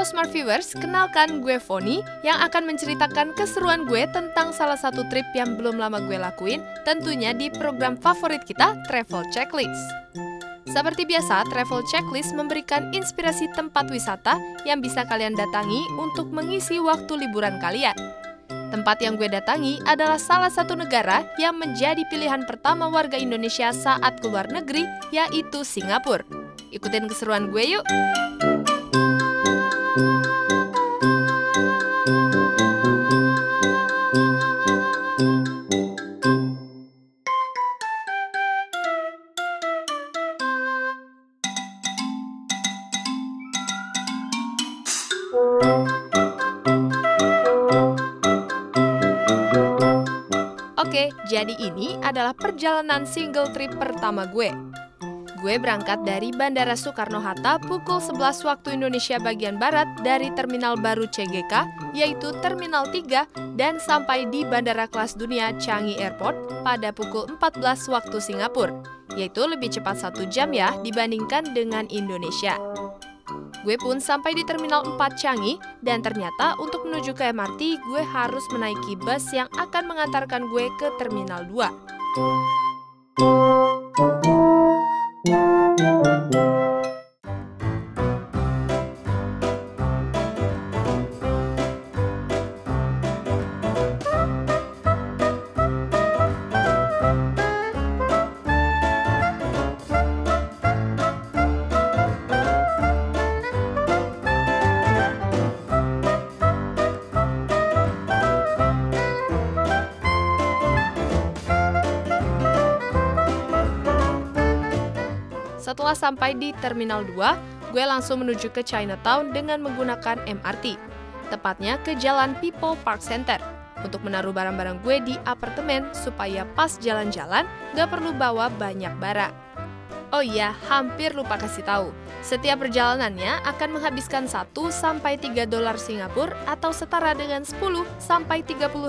Halo Smart Viewers, kenalkan gue Vonny yang akan menceritakan keseruan gue tentang salah satu trip yang belum lama gue lakuin, tentunya di program favorit kita, Travel Checklist. Seperti biasa, Travel Checklist memberikan inspirasi tempat wisata yang bisa kalian datangi untuk mengisi waktu liburan kalian. Tempat yang gue datangi adalah salah satu negara yang menjadi pilihan pertama warga Indonesia saat keluar negeri, yaitu Singapura. Ikutin keseruan gue yuk! Oke, jadi ini adalah perjalanan single trip pertama gue. Gue berangkat dari Bandara Soekarno-Hatta pukul 11 waktu Indonesia bagian Barat dari Terminal Baru CGK, yaitu Terminal 3, dan sampai di Bandara Kelas Dunia Changi Airport pada pukul 14 waktu Singapura, yaitu lebih cepat 1 jam ya dibandingkan dengan Indonesia. Gue pun sampai di Terminal 4 Changi, dan ternyata untuk menuju ke MRT, gue harus menaiki bus yang akan mengantarkan gue ke Terminal 2. Setelah sampai di Terminal 2, gue langsung menuju ke Chinatown dengan menggunakan MRT, tepatnya ke Jalan People Park Center, untuk menaruh barang-barang gue di apartemen supaya pas jalan-jalan gak perlu bawa banyak barang. Oh iya, hampir lupa kasih tahu, setiap perjalanannya akan menghabiskan 1-3 dolar Singapura atau setara dengan 10-30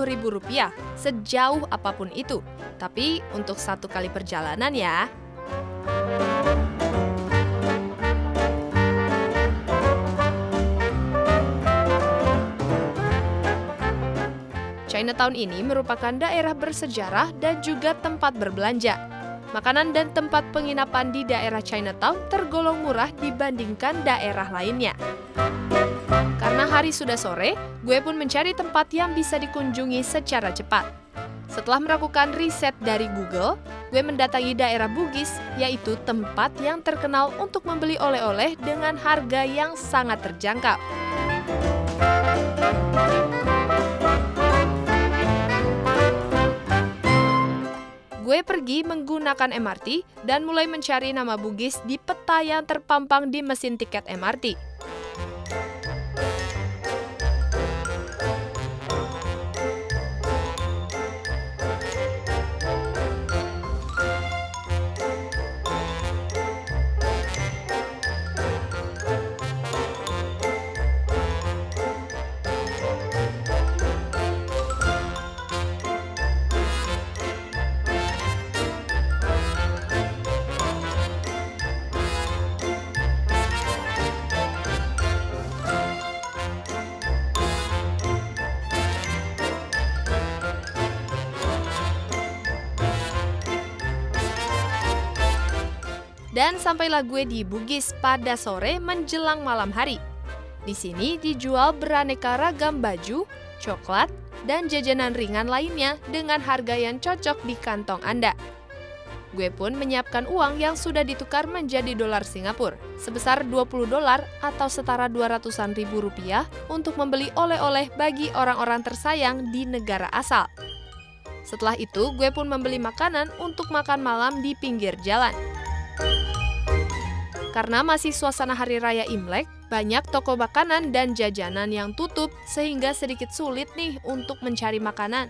ribu rupiah, sejauh apapun itu, tapi untuk satu kali perjalanan ya. Chinatown ini merupakan daerah bersejarah dan juga tempat berbelanja. Makanan dan tempat penginapan di daerah Chinatown tergolong murah dibandingkan daerah lainnya. Karena hari sudah sore, gue pun mencari tempat yang bisa dikunjungi secara cepat. Setelah melakukan riset dari Google, gue mendatangi daerah Bugis, yaitu tempat yang terkenal untuk membeli oleh-oleh dengan harga yang sangat terjangkau. Gue pergi menggunakan MRT dan mulai mencari nama Bugis di peta yang terpampang di mesin tiket MRT. Dan sampailah gue di Bugis pada sore menjelang malam hari. Di sini dijual beraneka ragam baju, coklat, dan jajanan ringan lainnya dengan harga yang cocok di kantong Anda. Gue pun menyiapkan uang yang sudah ditukar menjadi dolar Singapura sebesar 20 dolar atau setara 200-an ribu rupiah untuk membeli oleh-oleh bagi orang-orang tersayang di negara asal. Setelah itu, gue pun membeli makanan untuk makan malam di pinggir jalan. Karena masih suasana hari raya Imlek, banyak toko makanan dan jajanan yang tutup sehingga sedikit sulit nih untuk mencari makanan.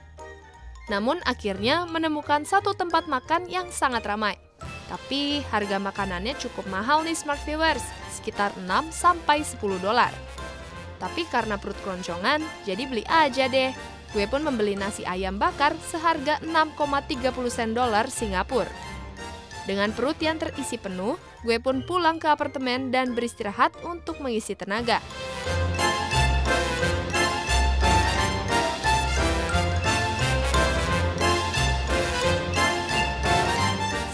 Namun akhirnya menemukan satu tempat makan yang sangat ramai. Tapi harga makanannya cukup mahal nih Smart Viewers, sekitar 6-10 dolar. Tapi karena perut keroncongan, jadi beli aja deh. Gue pun membeli nasi ayam bakar seharga 6,30 sen dolar Singapura. Dengan perut yang terisi penuh, gue pun pulang ke apartemen dan beristirahat untuk mengisi tenaga.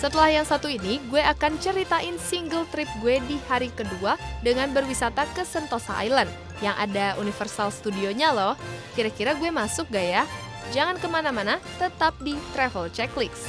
Setelah yang satu ini, gue akan ceritain single trip gue di hari kedua dengan berwisata ke Sentosa Island, yang ada Universal Studio-nya loh. Kira-kira gue masuk gak ya? Jangan kemana-mana, tetap di Travel Checklist.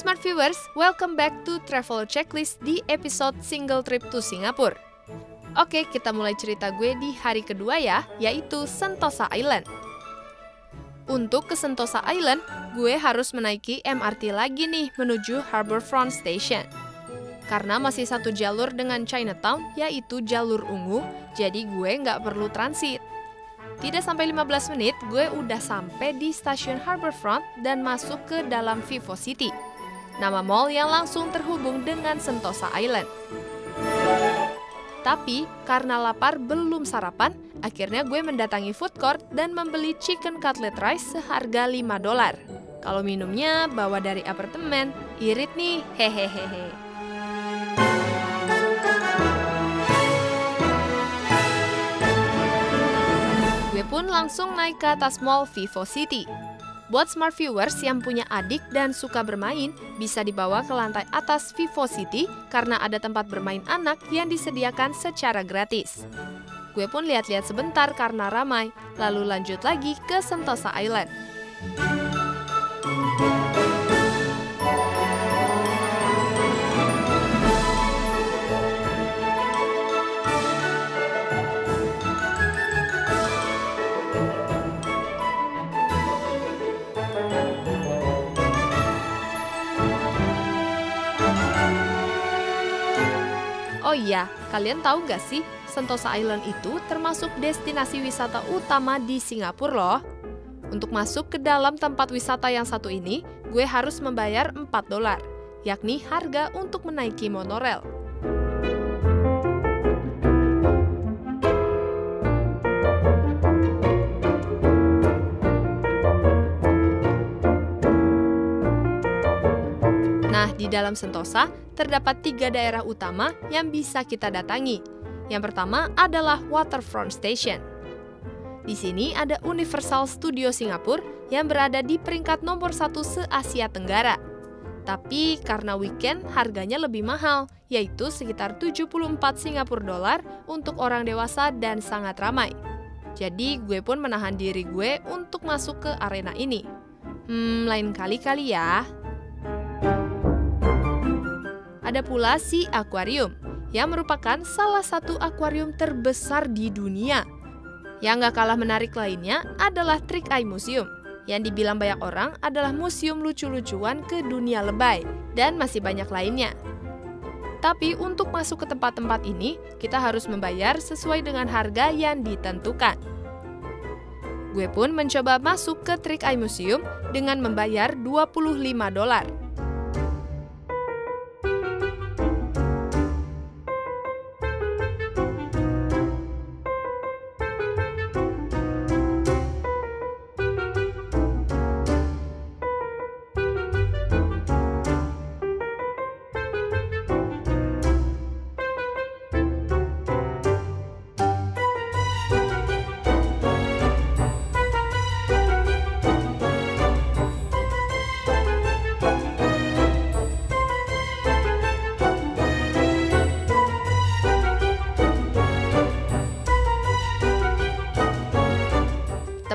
Smart viewers, welcome back to Travel Checklist di episode Single Trip to Singapore. Oke, kita mulai cerita gue di hari kedua ya, yaitu Sentosa Island. Untuk ke Sentosa Island, gue harus menaiki MRT lagi nih menuju Harbourfront Station. Karena masih satu jalur dengan Chinatown, yaitu jalur ungu, jadi gue nggak perlu transit. Tidak sampai 15 menit, gue udah sampai di stasiun Harbourfront dan masuk ke dalam Vivo City. Nama mall yang langsung terhubung dengan Sentosa Island. Tapi karena lapar belum sarapan, akhirnya gue mendatangi food court dan membeli chicken cutlet rice seharga $5. Kalau minumnya bawa dari apartemen, irit nih, hehehehe. Gue pun langsung naik ke atas mall Vivo City. Buat smart viewers yang punya adik dan suka bermain, bisa dibawa ke lantai atas Vivo City karena ada tempat bermain anak yang disediakan secara gratis. Gue pun lihat-lihat sebentar karena ramai, lalu lanjut lagi ke Sentosa Island. Oh iya, kalian tahu nggak sih, Sentosa Island itu termasuk destinasi wisata utama di Singapura loh. Untuk masuk ke dalam tempat wisata yang satu ini, gue harus membayar $4, yakni harga untuk menaiki monorel. Nah, di dalam Sentosa, terdapat 3 daerah utama yang bisa kita datangi. Yang pertama adalah Waterfront Station. Di sini ada Universal Studio Singapura yang berada di peringkat nomor 1 se-Asia Tenggara. Tapi karena weekend harganya lebih mahal, yaitu sekitar $74 untuk orang dewasa dan sangat ramai. Jadi gue pun menahan diri gue untuk masuk ke arena ini. Lain kali-kali ya. Ada pula si akuarium, yang merupakan salah satu akuarium terbesar di dunia. Yang gak kalah menarik lainnya adalah Trick Eye Museum, yang dibilang banyak orang adalah museum lucu-lucuan ke dunia lebay, dan masih banyak lainnya. Tapi untuk masuk ke tempat-tempat ini, kita harus membayar sesuai dengan harga yang ditentukan. Gue pun mencoba masuk ke Trick Eye Museum dengan membayar $25.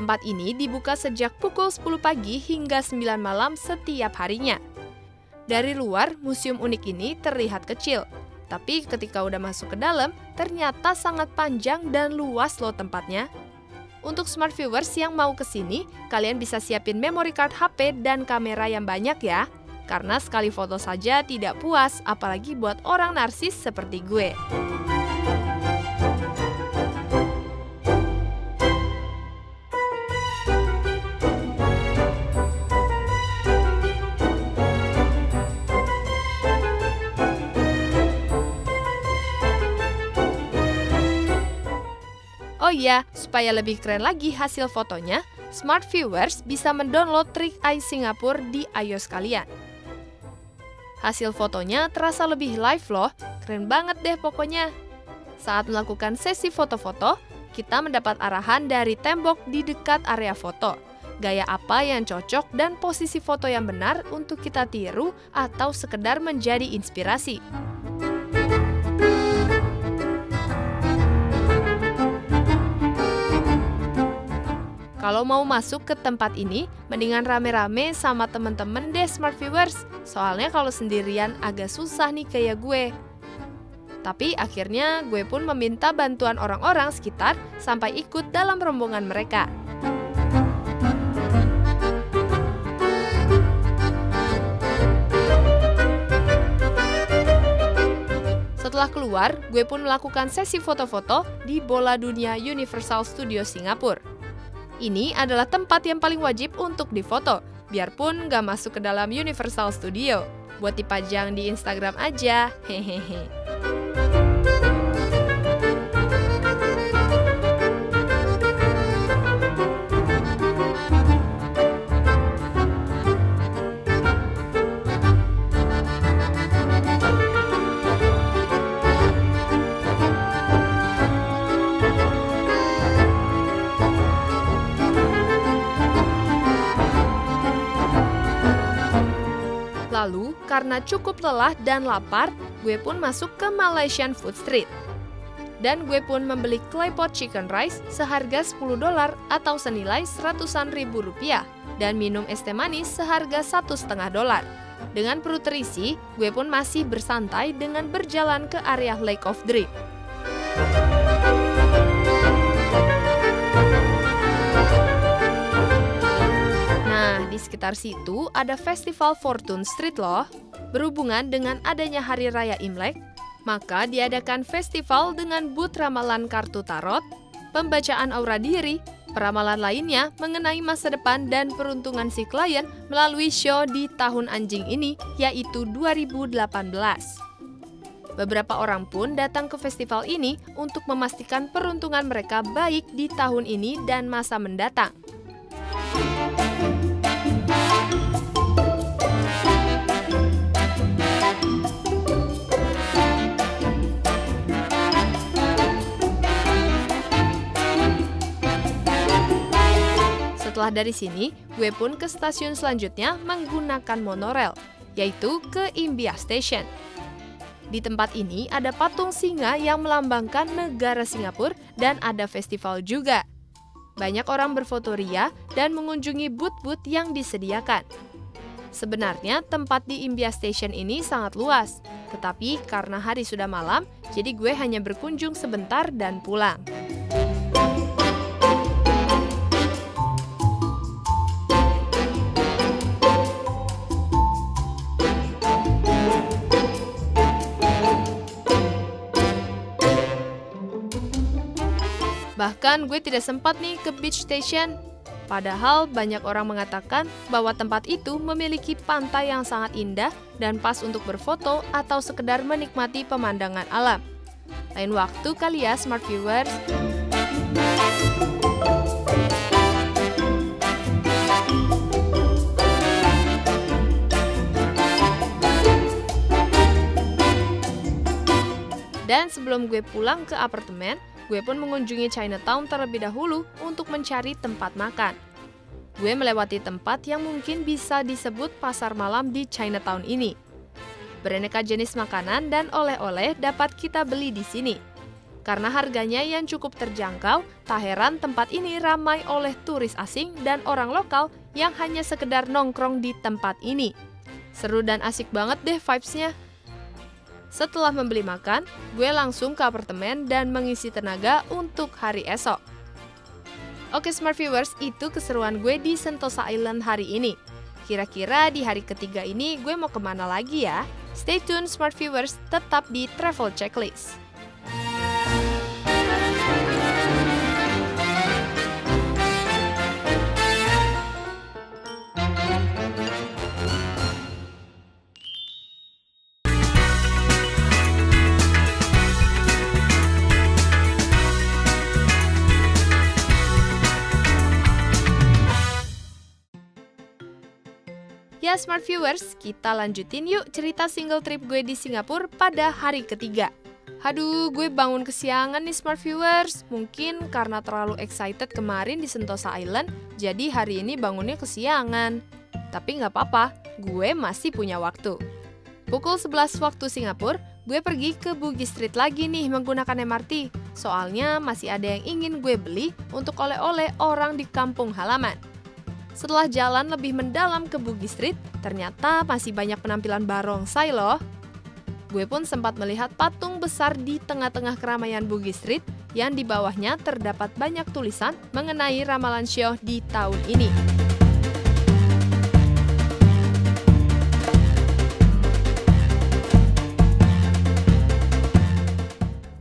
Tempat ini dibuka sejak pukul 10 pagi hingga 9 malam setiap harinya. Dari luar, museum unik ini terlihat kecil. Tapi ketika udah masuk ke dalam, ternyata sangat panjang dan luas loh tempatnya. Untuk smart viewers yang mau kesini, kalian bisa siapin memory card HP dan kamera yang banyak ya. Karena sekali foto saja tidak puas, apalagi buat orang narsis seperti gue. Oh iya, supaya lebih keren lagi hasil fotonya, smart viewers bisa mendownload Trick Eye Singapura di iOS kalian. Hasil fotonya terasa lebih live loh, keren banget deh pokoknya. Saat melakukan sesi foto-foto, kita mendapat arahan dari tembok di dekat area foto. Gaya apa yang cocok dan posisi foto yang benar untuk kita tiru atau sekedar menjadi inspirasi. Kalau mau masuk ke tempat ini, mendingan rame-rame sama temen-temen deh smart viewers. Soalnya kalau sendirian agak susah nih kayak gue. Tapi akhirnya gue pun meminta bantuan orang-orang sekitar sampai ikut dalam rombongan mereka. Setelah keluar, gue pun melakukan sesi foto-foto di bola dunia Universal Studio Singapura. Ini adalah tempat yang paling wajib untuk difoto, biarpun gak masuk ke dalam Universal Studio. Buat dipajang di Instagram aja, hehehe. Lalu, karena cukup lelah dan lapar, gue pun masuk ke Malaysian Food Street. Dan gue pun membeli claypot chicken rice seharga $10 atau senilai ratusan ribu rupiah dan minum es teh manis seharga $1,5. Dengan perut terisi, gue pun masih bersantai dengan berjalan ke area Lake of Dream. Di sekitar situ ada Festival Fortune Street loh. Berhubungan dengan adanya Hari Raya Imlek, maka diadakan festival dengan booth ramalan kartu tarot, pembacaan aura diri, peramalan lainnya mengenai masa depan dan peruntungan si klien melalui show di tahun anjing ini, yaitu 2018. Beberapa orang pun datang ke festival ini untuk memastikan peruntungan mereka baik di tahun ini dan masa mendatang. Setelah dari sini, gue pun ke stasiun selanjutnya menggunakan monorel, yaitu ke Imbiah Station. Di tempat ini ada patung singa yang melambangkan negara Singapura dan ada festival juga. Banyak orang berfoto ria dan mengunjungi booth-booth yang disediakan. Sebenarnya tempat di Imbiah Station ini sangat luas, tetapi karena hari sudah malam, jadi gue hanya berkunjung sebentar dan pulang. Bahkan gue tidak sempat nih ke beach station. Padahal banyak orang mengatakan bahwa tempat itu memiliki pantai yang sangat indah dan pas untuk berfoto atau sekedar menikmati pemandangan alam. Lain waktu kali ya smart viewers. Dan sebelum gue pulang ke apartemen, gue pun mengunjungi Chinatown terlebih dahulu untuk mencari tempat makan. Gue melewati tempat yang mungkin bisa disebut pasar malam di Chinatown ini. Beraneka jenis makanan dan oleh-oleh dapat kita beli di sini. Karena harganya yang cukup terjangkau, tak heran tempat ini ramai oleh turis asing dan orang lokal yang hanya sekedar nongkrong di tempat ini. Seru dan asik banget deh vibes-nya. Setelah membeli makan, gue langsung ke apartemen dan mengisi tenaga untuk hari esok. Oke smart viewers, itu keseruan gue di Sentosa Island hari ini. Kira-kira di hari ketiga ini gue mau kemana lagi ya? Stay tune smart viewers, tetap di Travel Checklist. Ya Smart Viewers, kita lanjutin yuk cerita single trip gue di Singapura pada hari ketiga. Haduh, gue bangun kesiangan nih Smart Viewers. Mungkin karena terlalu excited kemarin di Sentosa Island, jadi hari ini bangunnya kesiangan. Tapi nggak apa-apa, gue masih punya waktu. Pukul 11 waktu Singapura, gue pergi ke Bugis Street lagi nih menggunakan MRT. Soalnya masih ada yang ingin gue beli untuk oleh-oleh orang di kampung halaman. Setelah jalan lebih mendalam ke Bugis Street, ternyata masih banyak penampilan barongsai loh. Gue pun sempat melihat patung besar di tengah-tengah keramaian Bugis Street yang di bawahnya terdapat banyak tulisan mengenai ramalan Syoh di tahun ini.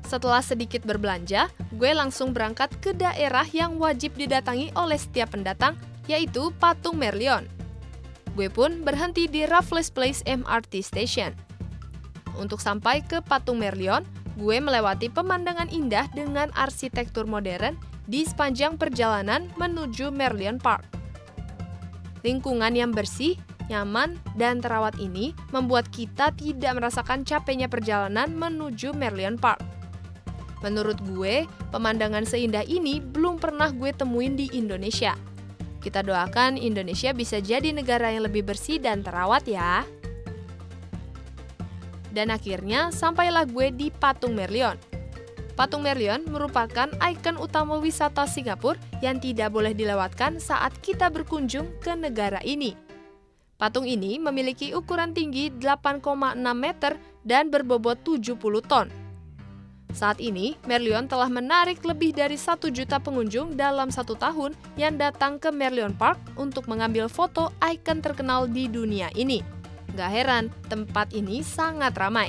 Setelah sedikit berbelanja, gue langsung berangkat ke daerah yang wajib didatangi oleh setiap pendatang, yaitu patung Merlion. Gue pun berhenti di Raffles Place MRT Station. Untuk sampai ke patung Merlion, gue melewati pemandangan indah dengan arsitektur modern di sepanjang perjalanan menuju Merlion Park. Lingkungan yang bersih, nyaman, dan terawat ini membuat kita tidak merasakan capeknya perjalanan menuju Merlion Park. Menurut gue, pemandangan seindah ini belum pernah gue temuin di Indonesia. Kita doakan Indonesia bisa jadi negara yang lebih bersih dan terawat ya. Dan akhirnya sampailah gue di patung Merlion. Patung Merlion merupakan ikon utama wisata Singapura yang tidak boleh dilewatkan saat kita berkunjung ke negara ini. Patung ini memiliki ukuran tinggi 8,6 meter dan berbobot 70 ton. Saat ini, Merlion telah menarik lebih dari 1 juta pengunjung dalam 1 tahun yang datang ke Merlion Park untuk mengambil foto ikon terkenal di dunia ini. Gak heran, tempat ini sangat ramai.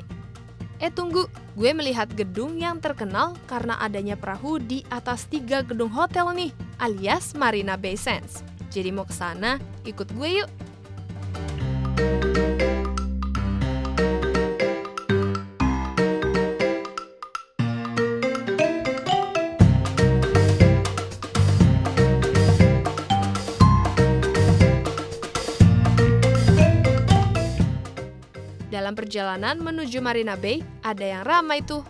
Tunggu, gue melihat gedung yang terkenal karena adanya perahu di atas 3 gedung hotel nih, alias Marina Bay Sands. Jadi mau kesana, ikut gue yuk. Dalam perjalanan menuju Marina Bay, ada yang ramai tuh.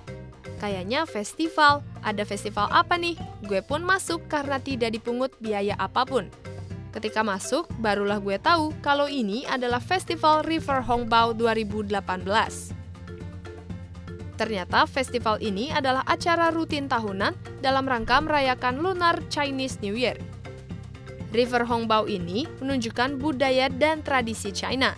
Kayaknya festival. Ada festival apa nih? Gue pun masuk karena tidak dipungut biaya apapun. Ketika masuk, barulah gue tahu kalau ini adalah festival River Hongbao 2018. Ternyata festival ini adalah acara rutin tahunan dalam rangka merayakan Lunar Chinese New Year. River Hongbao ini menunjukkan budaya dan tradisi China.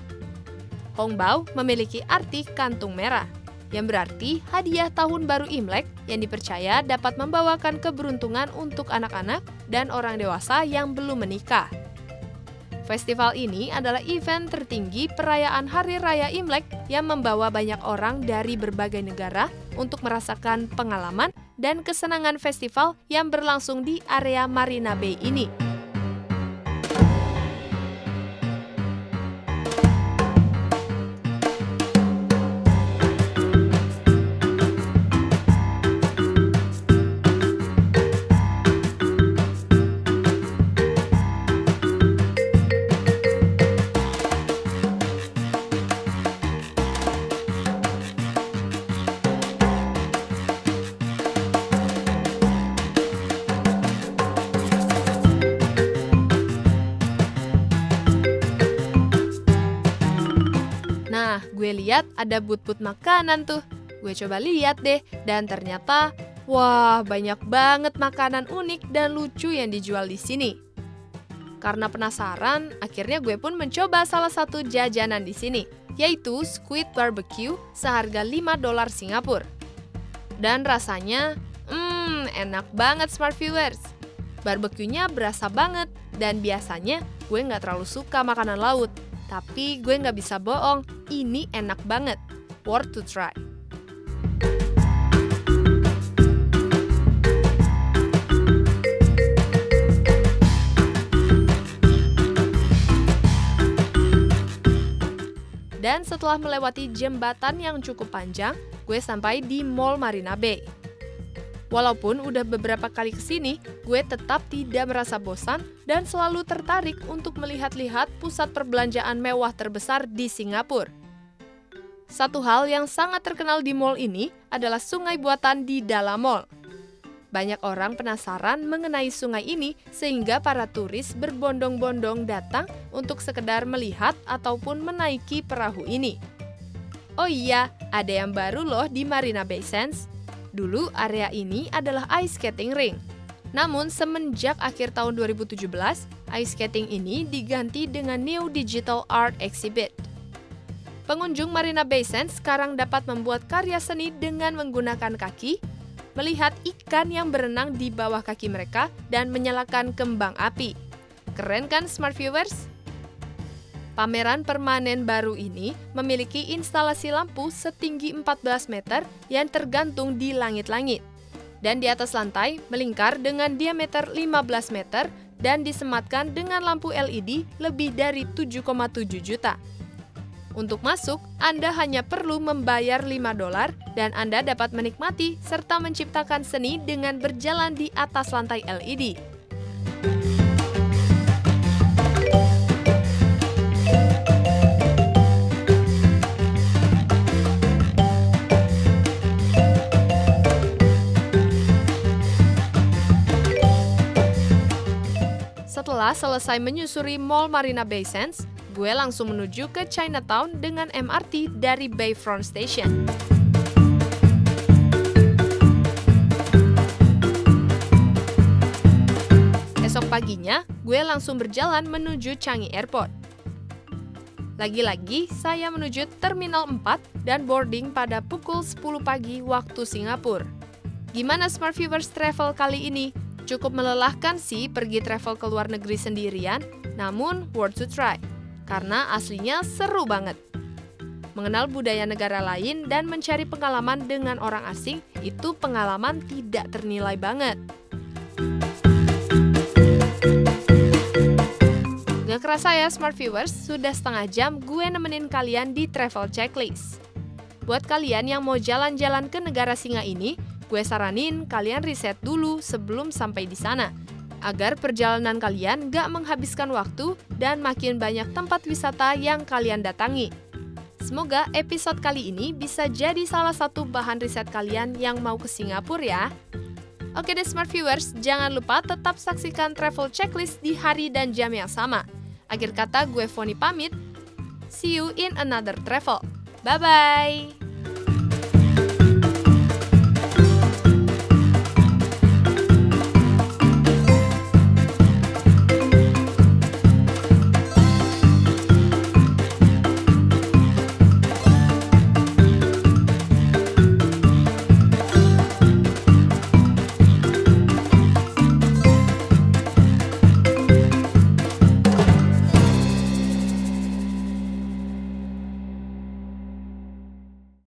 Hongbao memiliki arti kantung merah, yang berarti hadiah tahun baru Imlek yang dipercaya dapat membawakan keberuntungan untuk anak-anak dan orang dewasa yang belum menikah. Festival ini adalah event tertinggi perayaan Hari Raya Imlek yang membawa banyak orang dari berbagai negara untuk merasakan pengalaman dan kesenangan festival yang berlangsung di area Marina Bay ini. Nah, gue lihat ada booth-booth makanan tuh. Gue coba lihat deh, dan ternyata, wah, banyak banget makanan unik dan lucu yang dijual di sini. Karena penasaran, akhirnya gue pun mencoba salah satu jajanan di sini, yaitu squid barbecue seharga $5 Singapura. Dan rasanya, enak banget Smart Viewers. Barbecuenya berasa banget, dan biasanya gue nggak terlalu suka makanan laut. Tapi gue nggak bisa bohong, ini enak banget. Worth to try. Dan setelah melewati jembatan yang cukup panjang, gue sampai di Mall Marina Bay. Walaupun udah beberapa kali kesini, gue tetap tidak merasa bosan dan selalu tertarik untuk melihat-lihat pusat perbelanjaan mewah terbesar di Singapura. Satu hal yang sangat terkenal di mall ini adalah sungai buatan di dalam mall. Banyak orang penasaran mengenai sungai ini sehingga para turis berbondong-bondong datang untuk sekedar melihat ataupun menaiki perahu ini. Oh iya, ada yang baru loh di Marina Bay Sands. Dulu area ini adalah ice skating ring. Namun semenjak akhir tahun 2017, ice skating ini diganti dengan new digital art exhibit. Pengunjung Marina Bay Sands sekarang dapat membuat karya seni dengan menggunakan kaki, melihat ikan yang berenang di bawah kaki mereka, dan menyalakan kembang api. Keren kan, Smart Viewers? Pameran permanen baru ini memiliki instalasi lampu setinggi 14 meter yang tergantung di langit-langit. Dan di atas lantai melingkar dengan diameter 15 meter dan disematkan dengan lampu LED lebih dari 7,7 juta. Untuk masuk, Anda hanya perlu membayar $5 dan Anda dapat menikmati serta menciptakan seni dengan berjalan di atas lantai LED. Setelah selesai menyusuri Mall Marina Bay Sands, gue langsung menuju ke Chinatown dengan MRT dari Bayfront Station. Esok paginya, gue langsung berjalan menuju Changi Airport. Lagi-lagi, saya menuju Terminal 4 dan boarding pada pukul 10 pagi waktu Singapura. Gimana Smart Viewers Travel kali ini? Cukup melelahkan sih pergi travel ke luar negeri sendirian, namun worth to try. Karena aslinya seru banget. Mengenal budaya negara lain dan mencari pengalaman dengan orang asing itu pengalaman tidak ternilai banget. Nggak kerasa ya Smart Viewers, sudah setengah jam gue nemenin kalian di Travel Checklist. Buat kalian yang mau jalan-jalan ke negara singa ini, gue saranin kalian riset dulu sebelum sampai di sana. Agar perjalanan kalian gak menghabiskan waktu dan makin banyak tempat wisata yang kalian datangi. Semoga episode kali ini bisa jadi salah satu bahan riset kalian yang mau ke Singapura ya. Oke deh Smart Viewers, jangan lupa tetap saksikan Travel Checklist di hari dan jam yang sama. Akhir kata gue Vonny pamit, see you in another travel. Bye-bye!